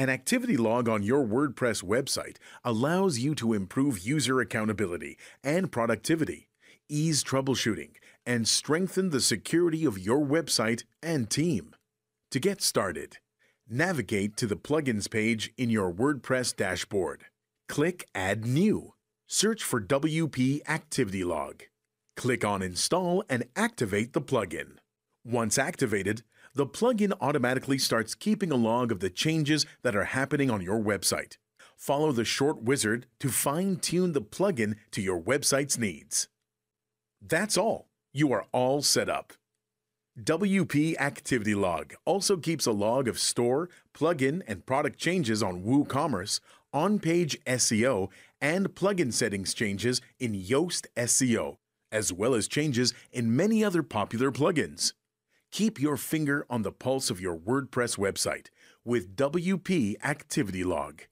An activity log on your WordPress website allows you to improve user accountability and productivity, ease troubleshooting, and strengthen the security of your website and team. To get started, navigate to the Plugins page in your WordPress dashboard. Click Add New. Search for WP Activity Log. Click on Install and activate the plugin. Once activated, the plugin automatically starts keeping a log of the changes that are happening on your website. Follow the short wizard to fine-tune the plugin to your website's needs. That's all. You are all set up. WP Activity Log also keeps a log of store, plugin, and product changes on WooCommerce, on-page SEO, and plugin settings changes in Yoast SEO, as well as changes in many other popular plugins. Keep your finger on the pulse of your WordPress website with WP Activity Log.